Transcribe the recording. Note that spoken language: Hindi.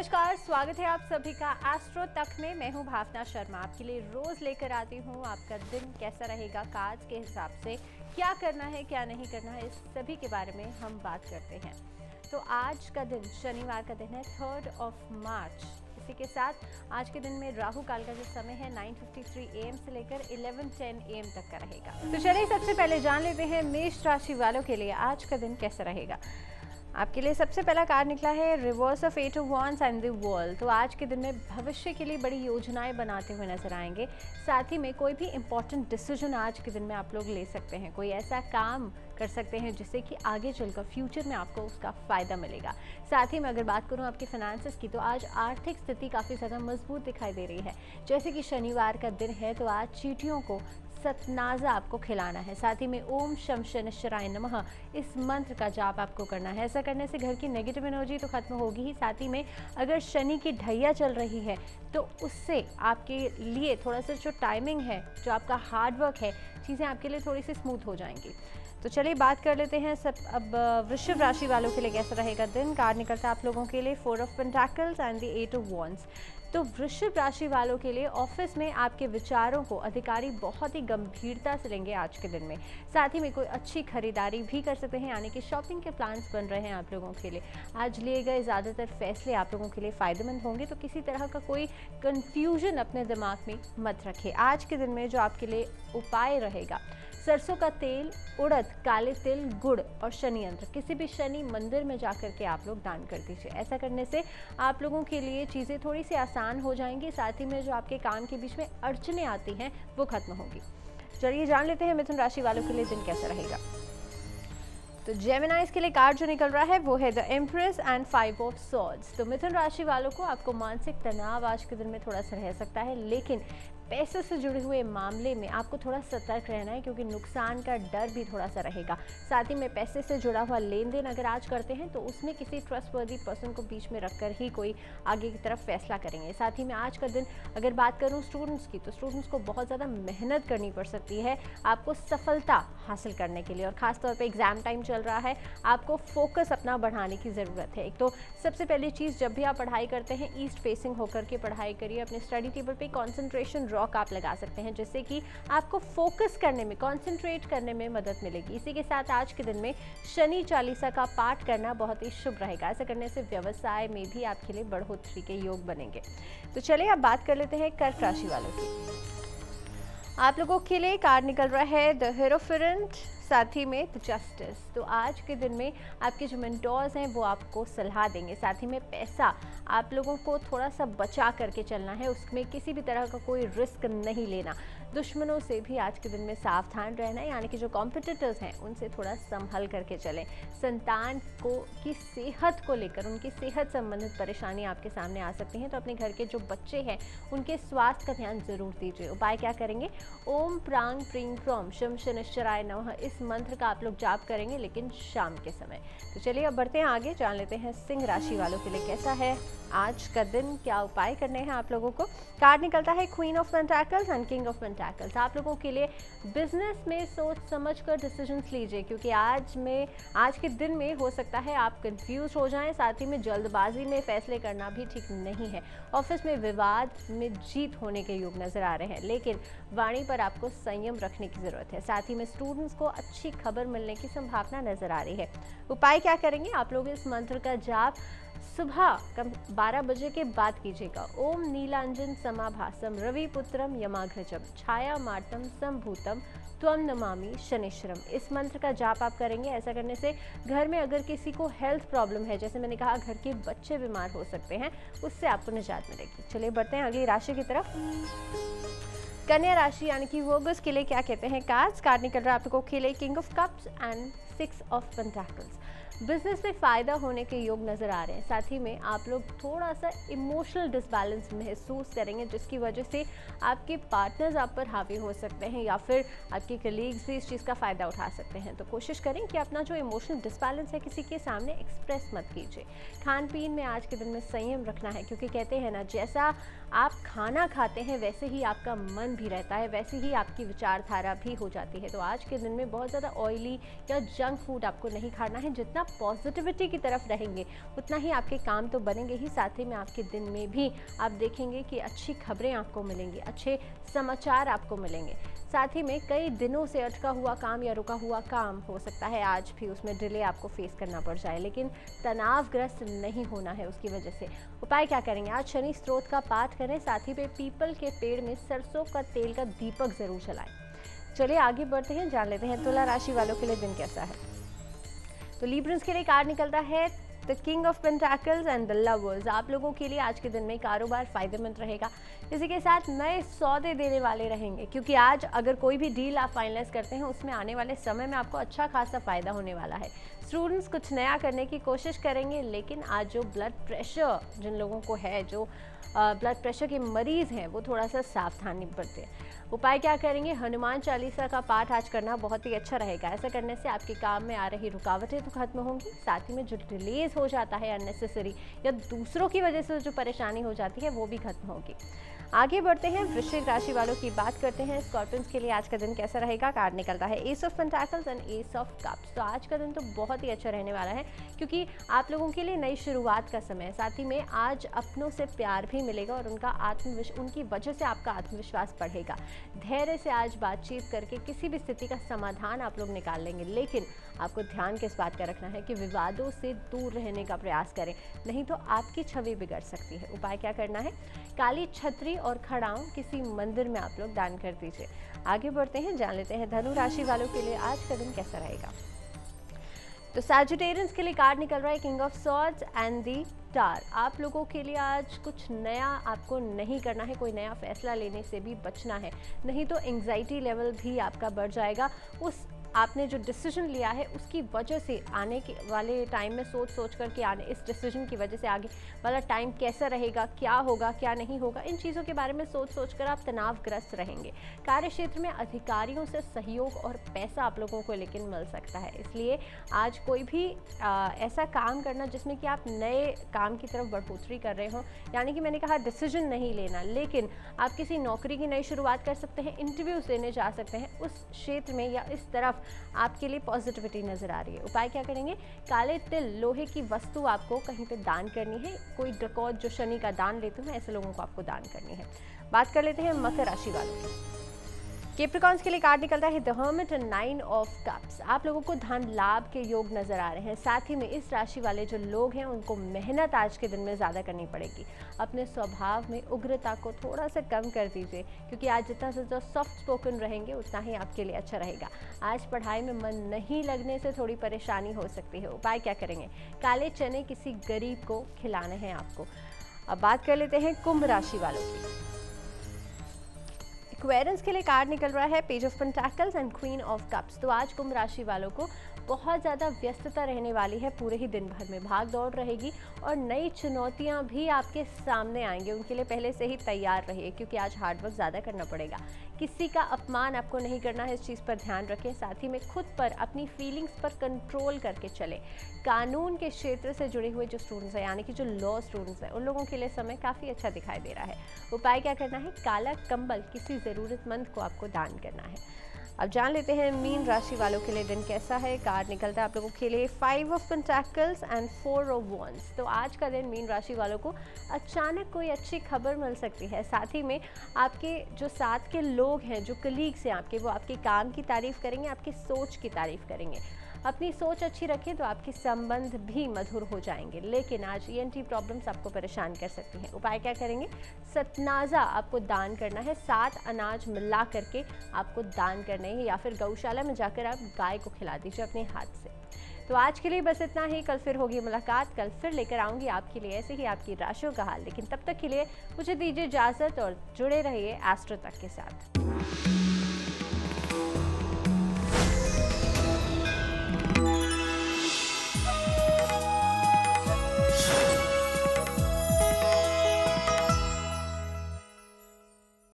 नमस्कार, स्वागत है आप सभी का एस्ट्रो तक में। मैं हूं भावना शर्मा, आपके लिए रोज लेकर आती हूं आपका दिन कैसा रहेगा, काज के हिसाब से क्या करना है क्या नहीं करना है, इस सभी के बारे में हम बात करते हैं। तो आज का दिन शनिवार का दिन है, 3rd of March। इसी के साथ आज के दिन में राहु काल का जो समय है 9:53 AM से लेकर 11:10 AM तक का रहेगा। तो चलिए सबसे पहले जान लेते हैं मेष राशि वालों के लिए आज का दिन कैसा रहेगा। आपके लिए सबसे पहला कार्ड निकला है reverse of 8 of Wands and the world. तो आज के दिन में भविष्य के लिए बड़ी योजनाएं बनाते हुए नजर आएंगे। साथ ही में कोई भी इम्पॉर्टेंट डिसीजन आज के दिन में आप लोग ले सकते हैं, कोई ऐसा काम कर सकते हैं जिससे कि आगे चलकर फ्यूचर में आपको उसका फ़ायदा मिलेगा। साथ ही मैं अगर बात करूं आपके फाइनेंसेस की, तो आज आर्थिक स्थिति काफ़ी ज़्यादा मजबूत दिखाई दे रही है। जैसे कि शनिवार का दिन है तो आज चींटियों को सतनाजा आपको खिलाना है। साथ ही में ओम शम शनैश्चराय नमः इस मंत्र का जाप आपको करना है। ऐसा करने से घर की नेगेटिव एनर्जी तो खत्म होगी ही, साथ ही में अगर शनि की ढैया चल रही है तो उससे आपके लिए थोड़ा सा जो टाइमिंग है, जो आपका हार्डवर्क है, चीज़ें आपके लिए थोड़ी सी स्मूथ हो जाएंगी। तो चलिए बात कर लेते हैं सब अब वृश्चिक राशि वालों के लिए कैसा रहेगा दिन। कार्ड निकलता है आप लोगों के लिए 4 of Pentacles and the 8 of Wands। तो वृश्चिक राशि वालों के लिए ऑफिस में आपके विचारों को अधिकारी बहुत ही गंभीरता से लेंगे आज के दिन में। साथ ही में कोई अच्छी खरीदारी भी कर सकते हैं, यानी कि शॉपिंग के प्लान्स बन रहे हैं आप लोगों के लिए। आज लिए गए ज़्यादातर फैसले आप लोगों के लिए फ़ायदेमंद होंगे, तो किसी तरह का कोई कन्फ्यूजन अपने दिमाग में मत रखें। आज के दिन में जो आपके लिए उपाय रहेगा, सरसों का तेल, उड़द, काले तिल, गुड़ और शनि यंत्र किसी भी शनि मंदिर में जाकर के आप लोग दान कर दीजिए। ऐसा करने से आप लोगों के लिए चीज़ें थोड़ी सी आसान हो जाएंगी। साथ ही में जो आपके काम के बीच में अड़चने आती हैं वो खत्म होगी। चलिए जान लेते हैं मिथुन राशि वालों के लिए दिन कैसा रहेगा। तो जेमिनाइज के लिए कार्ड जो निकल रहा है वो है the empress and 5 of Swords। तो मिथुन राशि वालों को आपको मानसिक तनाव आज के दिन में थोड़ा सा रह सकता है, लेकिन पैसे से जुड़े हुए मामले में आपको थोड़ा सतर्क रहना है क्योंकि नुकसान का डर भी थोड़ा सा रहेगा। साथ ही में पैसे से जुड़ा हुआ लेन देन अगर आज करते हैं तो उसमें किसी ट्रस्टवर्दी पर्सन को बीच में रखकर ही कोई आगे की तरफ फैसला करेंगे। साथ ही में आज का दिन अगर बात करूं स्टूडेंट्स की, तो स्टूडेंट्स को बहुत ज़्यादा मेहनत करनी पड़ सकती है आपको सफलता हासिल करने के लिए। और ख़ासतौर पर एग्ज़ाम टाइम चल रहा है, आपको फोकस अपना बढ़ाने की ज़रूरत है। एक तो सबसे पहली चीज़, जब भी आप पढ़ाई करते हैं ईस्ट फेसिंग होकर के पढ़ाई करिए। अपने स्टडी टेबल पर कॉन्सेंट्रेशन आप लगा सकते हैं, जिससे कि आपको फोकस करने में, कंसंट्रेट करने में मदद मिलेगी। इसी के साथ आज के दिन में शनि चालीसा का पाठ करना बहुत ही शुभ रहेगा। ऐसा करने से व्यवसाय में भी आपके लिए बढ़ोतरी के योग बनेंगे। तो चलिए अब बात कर लेते हैं कर्क राशि वालों की। आप लोगों के लिए कार्ड निकल रहा है द हेरोफेरेंट, साथ ही में जस्टिस। तो आज के दिन में आपके जो मेंटोर्स हैं वो आपको सलाह देंगे। साथ ही में पैसा आप लोगों को थोड़ा सा बचा करके चलना है, उसमें किसी भी तरह का कोई रिस्क नहीं लेना। दुश्मनों से भी आज के दिन में सावधान रहना है, यानी कि जो कॉम्पिटिटर्स हैं उनसे थोड़ा संभल करके चलें। संतान को की सेहत को लेकर उनकी सेहत संबंधित परेशानी आपके सामने आ सकती हैं, तो अपने घर के जो बच्चे हैं उनके स्वास्थ्य का ध्यान जरूर दीजिए। उपाय क्या करेंगे, ओम प्रांग प्रींग प्रॉम शम शनैश्चराय नमः इस मंत्र का आप लोग जाप करेंगे, लेकिन शाम के समय। तो चलिए अब बढ़ते हैं आगे, जान लेते हैं सिंह राशि वालों के लिए कैसा है आज का दिन, क्या उपाय करने हैं आप लोगों को। कार्ड निकलता है queen of pentacles and king of pentacles. आप लोगों के लिए बिजनेस में सोच समझकर डिसीजंस लीजिए, क्योंकि आज के दिन में हो सकता है आप कंफ्यूज हो जाएं। साथ ही में जल्दबाजी में फैसले करना भी ठीक नहीं है। ऑफिस में विवाद में जीत होने के योग नज़र आ रहे हैं, लेकिन वाणी पर आपको संयम रखने की ज़रूरत है। साथ ही में स्टूडेंट्स को अच्छी खबर मिलने की संभावना नज़र आ रही है। उपाय क्या करेंगे, आप लोग इस मंत्र का जाप सुबह 12 बजे के बाद कीजिएगा। ओम नीलांजन समाभासम रविपुत्रम यमाग्रजम छाया मार्तम संभूतम त्वम नमामि शनिश्चरम इस मंत्र का जाप आप करेंगे। ऐसा करने से घर में अगर किसी को हेल्थ प्रॉब्लम है, जैसे मैंने कहा घर के बच्चे बीमार हो सकते हैं, उससे आपको निजात मिलेगी। चलिए बढ़ते हैं अगली राशि की तरफ। कन्या राशि यानी कि वर्गस के लिए क्या कहते हैं कार्ड्स। कार्ड निकल रहा है आप लोगों के लिए king of cups and 6 of Pentacles। Business में फ़ायदा होने के योग नज़र आ रहे हैं। साथ ही में आप लोग थोड़ा सा इमोशनल डिसबैलेंस महसूस करेंगे, जिसकी वजह से आपके पार्टनर्स आप पर हावी हो सकते हैं, या फिर आपके कलीग्स भी इस चीज़ का फ़ायदा उठा सकते हैं। तो कोशिश करें कि अपना जो इमोशनल डिसबैलेंस है किसी के सामने एक्सप्रेस मत कीजिए। खान पीन में आज के दिन में संयम रखना है, क्योंकि कहते हैं ना, जैसा आप खाना खाते हैं वैसे ही आपका मन भी रहता है, वैसे ही आपकी विचारधारा भी हो जाती है। तो आज के दिन में बहुत ज़्यादा ऑयली या जंक फूड आपको नहीं खाना है। जितना आप पॉजिटिविटी की तरफ रहेंगे उतना ही आपके काम तो बनेंगे ही, साथ ही में आपके दिन में भी आप देखेंगे कि अच्छी खबरें आपको मिलेंगी, अच्छे समाचार आपको मिलेंगे। साथ ही में कई दिनों से अटका हुआ काम या रुका हुआ काम हो सकता है आज भी उसमें डिले आपको फेस करना पड़ जाए, लेकिन तनावग्रस्त नहीं होना है उसकी वजह से। उपाय क्या करेंगे? आज शनि स्रोत का पाठ करें, साथ ही में पीपल के पेड़ में सरसों का तेल का दीपक ज़रूर जलाएं। चलिए आगे बढ़ते हैं, जान लेते हैं तुला राशि वालों के लिए दिन कैसा है। तो लिब्रन्स के लिए कार्ड निकलता है the king of pentacles and the lovers. आप लोगों के लिए आज के दिन में कारोबार फायदेमंद रहेगा, इसी के साथ नए सौदे देने वाले रहेंगे, क्योंकि आज अगर कोई भी डील आप फाइनलाइज करते हैं उसमें आने वाले समय में आपको अच्छा खासा फायदा होने वाला है। स्टूडेंट्स कुछ नया करने की कोशिश करेंगे, लेकिन आज जो ब्लड प्रेशर जिन लोगों को है, जो ब्लड प्रेशर के मरीज़ हैं, वो थोड़ा सा सावधानी बरतें। उपाय क्या करेंगे? हनुमान चालीसा का पाठ आज करना बहुत ही अच्छा रहेगा। ऐसा करने से आपके काम में आ रही रुकावटें तो खत्म होंगी, साथ ही में जो डिलेज हो जाता है अननेसेसरी या दूसरों की वजह से जो परेशानी हो जाती है वो भी खत्म होगी। आगे बढ़ते हैं, वृश्चिक राशि वालों की बात करते हैं। स्कॉर्पियंस के लिए आज का दिन कैसा रहेगा? कार्ड निकलता है ace of pentacles and ace of cups. तो आज का दिन तो बहुत ही अच्छा रहने वाला है, क्योंकि आप लोगों के लिए नई शुरुआत का समय है। साथ ही में आज अपनों से प्यार भी मिलेगा और उनकी वजह से आपका आत्मविश्वास बढ़ेगा। धैर्य से आज बातचीत करके किसी भी स्थिति का समाधान आप लोग निकाल लेंगे, लेकिन आपको ध्यान किस बात का रखना है कि विवादों से दूर रहने का प्रयास करें, नहीं तो आपकी छवि बिगड़ सकती है। उपाय क्या करना है? काली छतरी और खड़ाऊं किसी मंदिर में आप लोग दान कर दीजिए। आगे बढ़ते हैं, जान लेते हैं धनु राशि वालों के लिए आज का दिन कैसा रहेगा। तो सैजिटेरियंस के लिए कार्ड निकल रहा है king of swords and the star. आप लोगों के लिए आज कुछ नया आपको नहीं करना है, कोई नया फैसला लेने से भी बचना है, नहीं तो एंग्जाइटी लेवल भी आपका बढ़ जाएगा। उस आपने जो डिसीजन लिया है उसकी वजह से आने के वाले टाइम में सोच कर कि आने इस डिसीजन की वजह से आगे वाला टाइम कैसा रहेगा, क्या होगा क्या नहीं होगा, इन चीज़ों के बारे में सोच कर आप तनावग्रस्त रहेंगे। कार्य क्षेत्र में अधिकारियों से सहयोग और पैसा आप लोगों को लेकिन मिल सकता है, इसलिए आज कोई भी ऐसा काम करना जिसमें कि आप नए काम की तरफ बढ़ोतरी कर रहे हो, यानी कि मैंने कहा डिसीजन नहीं लेना, लेकिन आप किसी नौकरी की नई शुरुआत कर सकते हैं, इंटरव्यूज देने जा सकते हैं, उस क्षेत्र में या इस तरफ आपके लिए पॉजिटिविटी नजर आ रही है। उपाय क्या करेंगे? काले तिल, लोहे की वस्तु आपको कहीं पे दान करनी है, कोई डकौत जो शनि का दान लेते हैं ऐसे लोगों को आपको दान करनी है। बात कर लेते हैं मकर राशि वालों की। कैप्रिकॉन्स के लिए कार्ड निकलता है the hermit and 9 of cups. आप लोगों को धन लाभ के योग नज़र आ रहे हैं, साथ ही में इस राशि वाले जो लोग हैं उनको मेहनत आज के दिन में ज़्यादा करनी पड़ेगी। अपने स्वभाव में उग्रता को थोड़ा सा कम कर दीजिए, क्योंकि आज जितना ज़्यादा सॉफ्ट स्पोकन रहेंगे उतना ही आपके लिए अच्छा रहेगा। आज पढ़ाई में मन नहीं लगने से थोड़ी परेशानी हो सकती है। उपाय क्या करेंगे? काले चने किसी गरीब को खिलाने हैं आपको। अब बात कर लेते हैं कुंभ राशि वालों की। एक्वेरियंस के लिए कार्ड निकल रहा है page of pentacles and queen of cups. तो आज कुंभ राशि वालों को बहुत ज़्यादा व्यस्तता रहने वाली है, पूरे ही दिन भर में भाग दौड़ रहेगी और नई चुनौतियां भी आपके सामने आएंगी। उनके लिए पहले से ही तैयार रहिए, क्योंकि आज हार्डवर्क ज़्यादा करना पड़ेगा। किसी का अपमान आपको नहीं करना है, इस चीज़ पर ध्यान रखें। साथ ही में खुद पर, अपनी फीलिंग्स पर कंट्रोल करके चले। कानून के क्षेत्र से जुड़े हुए जो स्टूडेंट्स हैं, यानी कि जो लॉ स्टूडेंट्स हैं, उन लोगों के लिए समय काफ़ी अच्छा दिखाई दे रहा है। उपाय क्या करना है? काला कंबल किसी ज़रूरतमंद को आपको दान करना है। अब जान लेते हैं मीन राशि वालों के लिए दिन कैसा है। कार्ड निकलता है आप लोगों के लिए 5 of pentacles and 4 of wands. तो आज का दिन मीन राशि वालों को अचानक कोई अच्छी खबर मिल सकती है। साथ ही में आपके जो साथ के लोग हैं, जो कलीग्स हैं आपके, वो आपके काम की तारीफ़ करेंगे, आपकी सोच की तारीफ़ करेंगे। अपनी सोच अच्छी रखें तो आपके संबंध भी मधुर हो जाएंगे, लेकिन आज ENT प्रॉब्लम्स आपको परेशान कर सकती हैं। उपाय क्या करेंगे? सतनाज़ा आपको दान करना है, 7 अनाज मिला करके आपको दान करने हैं, या फिर गौशाला में जाकर आप गाय को खिला दीजिए अपने हाथ से। तो आज के लिए बस इतना ही, कल फिर होगी मुलाकात। कल फिर लेकर आऊँगी आपके लिए ऐसे ही आपकी राशियों का हाल, लेकिन तब तक के लिए मुझे दीजिए इजाज़त और जुड़े रहिए एस्ट्रो तक के साथ।